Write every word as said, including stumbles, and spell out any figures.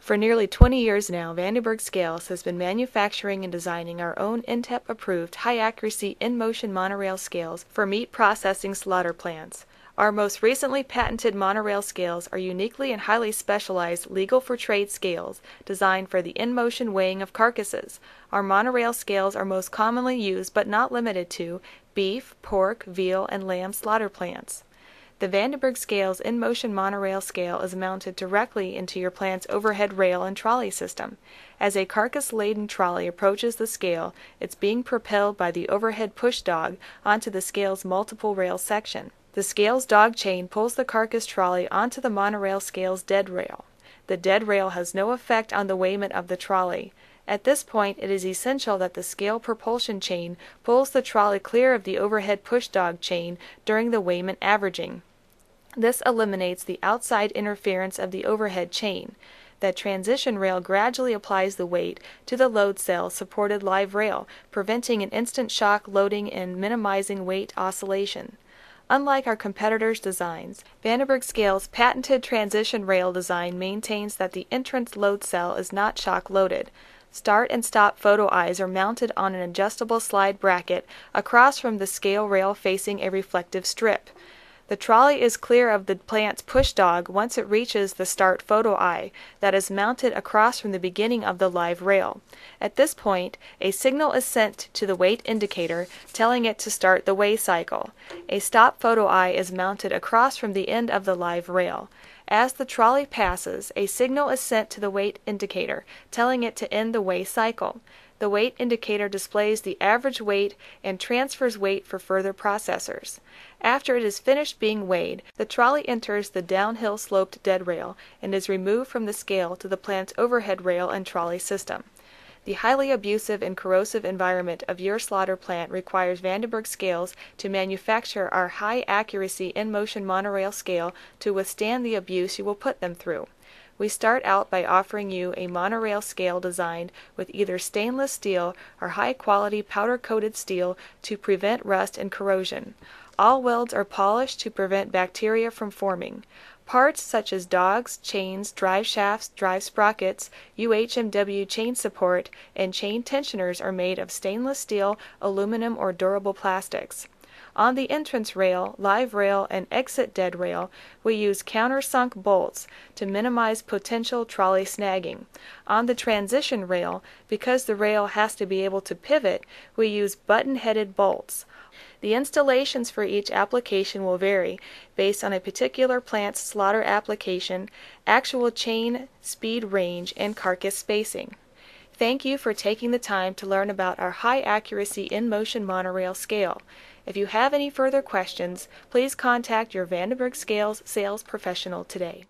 For nearly twenty years now, Vande Berg Scales has been manufacturing and designing our own N T E P-approved high-accuracy in-motion monorail scales for meat processing slaughter plants. Our most recently patented monorail scales are uniquely and highly specialized legal-for-trade scales designed for the in-motion weighing of carcasses. Our monorail scales are most commonly used but not limited to beef, pork, veal, and lamb slaughter plants. The Vande Berg Scales in-motion monorail scale is mounted directly into your plant's overhead rail and trolley system. As a carcass-laden trolley approaches the scale, it's being propelled by the overhead push dog onto the scale's multiple rail section. The scale's dog chain pulls the carcass trolley onto the monorail scale's dead rail. The dead rail has no effect on the weighment of the trolley. At this point, it is essential that the scale propulsion chain pulls the trolley clear of the overhead push dog chain during the weighment averaging. This eliminates the outside interference of the overhead chain. The transition rail gradually applies the weight to the load cell supported live rail, preventing an instant shock loading and minimizing weight oscillation. Unlike our competitors' designs, Vande Berg Scales' patented transition rail design maintains that the entrance load cell is not shock loaded. Start and stop photo eyes are mounted on an adjustable slide bracket across from the scale rail facing a reflective strip. The trolley is clear of the plant's push dog once it reaches the start photo eye that is mounted across from the beginning of the live rail. At this point, a signal is sent to the weight indicator telling it to start the weigh cycle. A stop photo eye is mounted across from the end of the live rail. As the trolley passes, a signal is sent to the weight indicator telling it to end the weigh cycle. The weight indicator displays the average weight and transfers weight for further processors. After it is finished being weighed, the trolley enters the downhill sloped dead rail and is removed from the scale to the plant's overhead rail and trolley system. The highly abusive and corrosive environment of your slaughter plant requires Vande Berg Scales to manufacture our high-accuracy in-motion monorail scale to withstand the abuse you will put them through. We start out by offering you a monorail scale designed with either stainless steel or high-quality powder-coated steel to prevent rust and corrosion. All welds are polished to prevent bacteria from forming. Parts such as dogs, chains, drive shafts, drive sprockets, U H M W chain support, and chain tensioners are made of stainless steel, aluminum, or durable plastics. On the entrance rail, live rail, and exit dead rail, we use countersunk bolts to minimize potential trolley snagging. On the transition rail, because the rail has to be able to pivot, we use button-headed bolts. The installations for each application will vary based on a particular plant's slaughter application, actual chain, speed range, and carcass spacing. Thank you for taking the time to learn about our high-accuracy in-motion monorail scale. If you have any further questions, please contact your Vande Berg Scales sales professional today.